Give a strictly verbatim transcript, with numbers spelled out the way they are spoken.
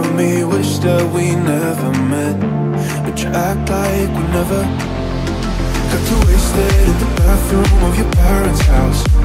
of me wished that we never met, but you act like we never. Got too wasted in the bathroom of your parents' house.